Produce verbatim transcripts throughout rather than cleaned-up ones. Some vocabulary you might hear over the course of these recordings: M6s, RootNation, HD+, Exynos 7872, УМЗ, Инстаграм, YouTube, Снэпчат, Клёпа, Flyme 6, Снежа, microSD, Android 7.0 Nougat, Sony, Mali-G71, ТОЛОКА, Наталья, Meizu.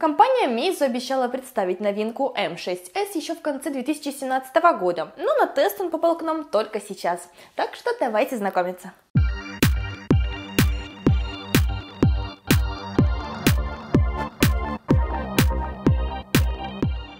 Компания Meizu обещала представить новинку эм шесть эс еще в конце две тысячи семнадцатого года, но на тест он попал к нам только сейчас. Так что давайте знакомиться.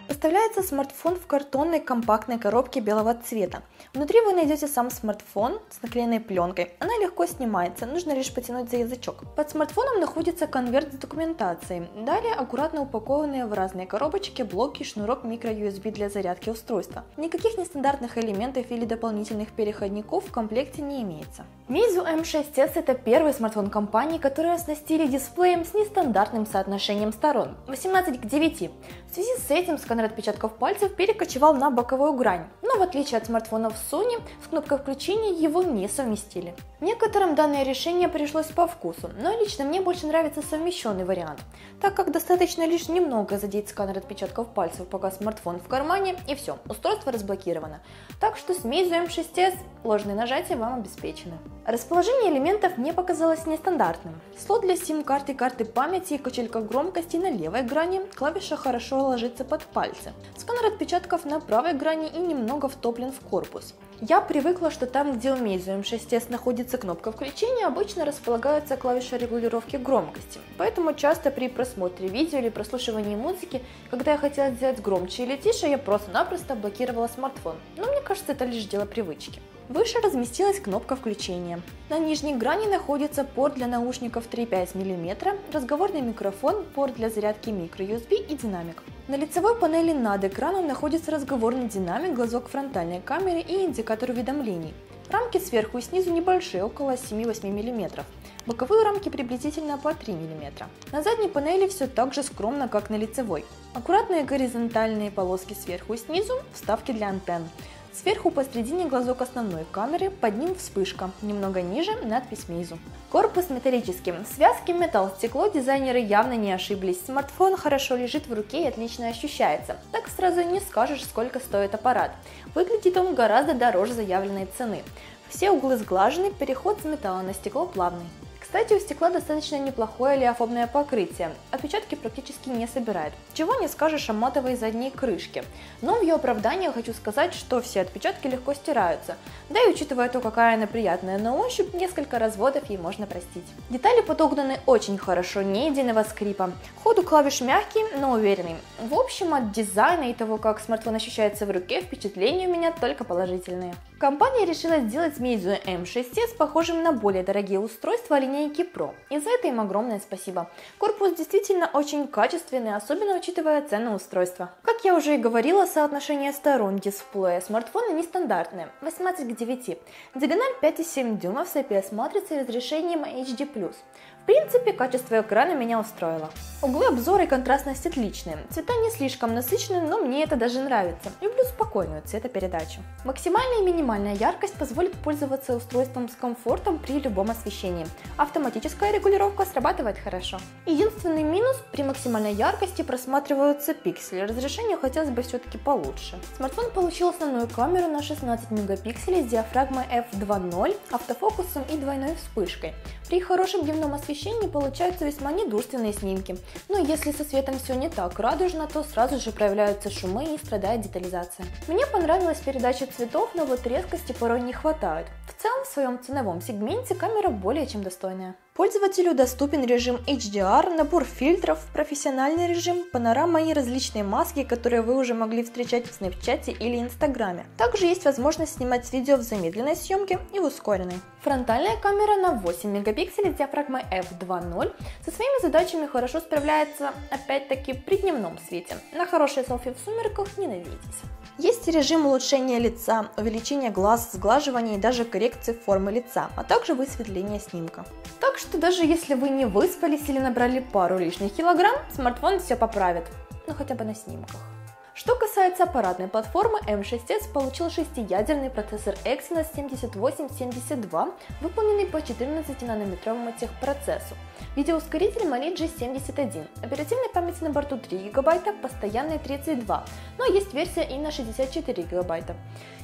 Представляется смартфон в картонной компактной коробке белого цвета. Внутри вы найдете сам смартфон с наклеенной пленкой. Она легко снимается, нужно лишь потянуть за язычок. Под смартфоном находится конверт с документацией. Далее аккуратно упакованные в разные коробочки блоки и шнурок микро ю эс би для зарядки устройства. Никаких нестандартных элементов или дополнительных переходников в комплекте не имеется. Meizu эм шесть эс это первый смартфон компании, который оснастили дисплеем с нестандартным соотношением сторон восемнадцать к девяти. В связи с этим сканер отпечатков пальцев перекочевал на боковую грань, но в отличие от смартфонов Sony, с кнопкой включения его не совместили. Некоторым данное решение пришлось по вкусу, но лично мне больше нравится совмещенный вариант, так как достаточно лишь немного задеть сканер отпечатков пальцев, пока смартфон в кармане, и все, устройство разблокировано. Так что с Meizu эм шесть эс ложные нажатия вам обеспечены. Расположение элементов мне показалось нестандартным. Слот для сим-карты, карты памяти и качелька громкости на левой грани, клавиша хорошо ложится под пальцы. Сканер отпечатков на правой грани и немного втоплен в корпус. Я привыкла, что там, где у Meizu эм шесть эс находится кнопка включения, обычно располагается клавиша регулировки громкости. Поэтому часто при просмотре видео или прослушивании музыки, когда я хотела сделать громче или тише, я просто-напросто блокировала смартфон. Но мне кажется, это лишь дело привычки. Выше разместилась кнопка включения. На нижней грани находится порт для наушников три и пять миллиметров, разговорный микрофон, порт для зарядки микро ю эс би и динамик. На лицевой панели над экраном находится разговорный динамик, глазок фронтальной камеры и индикатор уведомлений. Рамки сверху и снизу небольшие, около семи-восьми миллиметров. Боковые рамки приблизительно по три миллиметра. На задней панели все так же скромно, как на лицевой. Аккуратные горизонтальные полоски сверху и снизу, вставки для антенн. Сверху посредине глазок основной камеры, под ним вспышка, немного ниже надпись Meizu. Корпус металлический, связки металл-стекло, дизайнеры явно не ошиблись. Смартфон хорошо лежит в руке и отлично ощущается, так сразу не скажешь, сколько стоит аппарат. Выглядит он гораздо дороже заявленной цены. Все углы сглажены, переход с металла на стекло плавный. Кстати, у стекла достаточно неплохое олеофобное покрытие, отпечатки практически не собирает, чего не скажешь о матовой задней крышке. Но в ее оправдание хочу сказать, что все отпечатки легко стираются, да и учитывая то, какая она приятная на ощупь, несколько разводов ей можно простить. Детали подогнаны очень хорошо, ни единого скрипа, ход у клавиш мягкий, но уверенный. В общем, от дизайна и того, как смартфон ощущается в руке, впечатления у меня только положительные. Компания решила сделать Meizu эм шесть эс похожим на более дорогие устройства линейки Pro, и за это им огромное спасибо. Корпус действительно очень качественный, особенно учитывая цену устройства. Как я уже и говорила, соотношение сторон дисплея смартфона нестандартное, восемнадцать к девяти, диагональ пять и семь десятых дюймов с ай пи эс-матрицей и разрешением эйч ди плюс. В принципе, качество экрана меня устроило. Углы обзора и контрастность отличные, цвета не слишком насыщенные, но мне это даже нравится, люблю спокойную цветопередачу. Максимальная и минимальная Минимальная яркость позволит пользоваться устройством с комфортом при любом освещении. Автоматическая регулировка срабатывает хорошо. Единственный минус – при максимальной яркости просматриваются пиксели, разрешение хотелось бы все-таки получше. Смартфон получил основную камеру на шестнадцать мегапикселей с диафрагмой эф два ноль, автофокусом и двойной вспышкой. При хорошем дневном освещении получаются весьма недурственные снимки, но если со светом все не так радужно, то сразу же проявляются шумы и страдает детализация. Мне понравилась передача цветов, но вот резкости порой не хватает. В целом, в своем ценовом сегменте камера более чем достойная. Пользователю доступен режим эйч ди ар, набор фильтров, профессиональный режим, панорама и различные маски, которые вы уже могли встречать в Снэпчате или Инстаграме. Также есть возможность снимать видео в замедленной съемке и в ускоренной. Фронтальная камера на восемь мегапикселей с диафрагмой эф два ноль со своими задачами хорошо справляется, опять-таки, при дневном свете. На хорошие селфи в сумерках не наведитесь. Есть режим улучшения лица, увеличения глаз, сглаживания и даже коррекции формы лица, а также высветления снимка. Так что даже если вы не выспались или набрали пару лишних килограмм, смартфон все поправит, ну хотя бы на снимках. Что касается аппаратной платформы, эм шесть эс получил шестиядерный процессор Exynos семьдесят восемь семьдесят два, выполненный по четырнадцатинанометровому техпроцессу, видеоускоритель Мали джи семьдесят один, оперативной памяти на борту три гигабайта, постоянной тридцать два, но есть версия и на шестьдесят четыре гигабайта.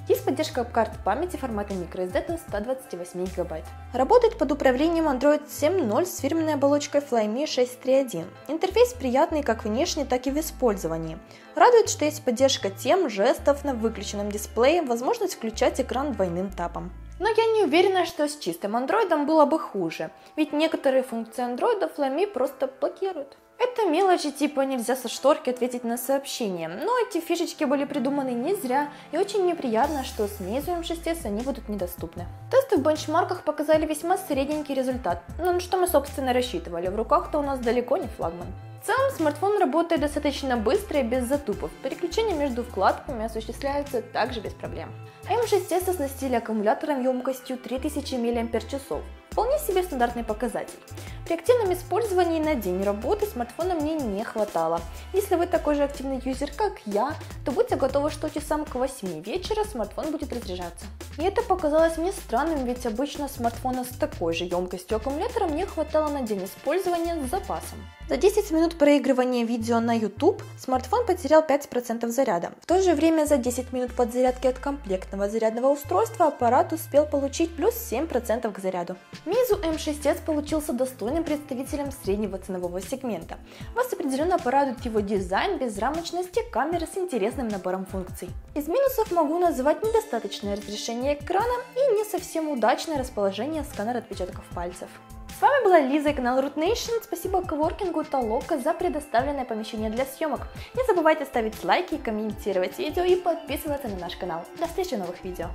Есть поддержка карт памяти формата microSD до ста двадцати восьми гигабайт. Работает под управлением Android семь ноль с фирменной оболочкой Flyme шесть три один. Интерфейс приятный как внешне, так и в использовании. Радует, что есть поддержка тем, жестов на выключенном дисплее, возможность включать экран двойным тапом. Но я не уверена, что с чистым андроидом было бы хуже, ведь некоторые функции андроида Flyme просто блокируют. Это мелочи типа нельзя со шторки ответить на сообщение, но эти фишечки были придуманы не зря, и очень неприятно, что с Meizu эм шесть эс они будут недоступны. Тесты в бенчмарках показали весьма средненький результат, но на что мы собственно рассчитывали, в руках-то у нас далеко не флагман. В целом смартфон работает достаточно быстро и без затупов, переключение между вкладками осуществляется также без проблем. эм шесть эс оснастили аккумулятором емкостью три тысячи миллиампер-часов, вполне себе стандартный показатель. При активном использовании на день работы смартфона мне не хватало. Если вы такой же активный юзер, как я, то будьте готовы, что часам к восьми вечера смартфон будет разряжаться. И это показалось мне странным, ведь обычно смартфона с такой же емкостью аккумулятора мне хватало на день использования с запасом. За десять минут проигрывания видео на YouTube смартфон потерял пять процентов заряда. В то же время за десять минут подзарядки от комплектного зарядного устройства аппарат успел получить плюс семь процентов к заряду. Meizu эм шесть эс получился достойным представителем среднего ценового сегмента. Вас определенно порадует его дизайн, безрамочности, камеры с интересным набором функций. Из минусов могу назвать недостаточное разрешение экрана и не совсем удачное расположение сканера отпечатков пальцев. С вами была Лиза и канал RootNation. Спасибо коворкингу Толока за предоставленное помещение для съемок. Не забывайте ставить лайки, комментировать видео и подписываться на наш канал. До встречи в новых видео!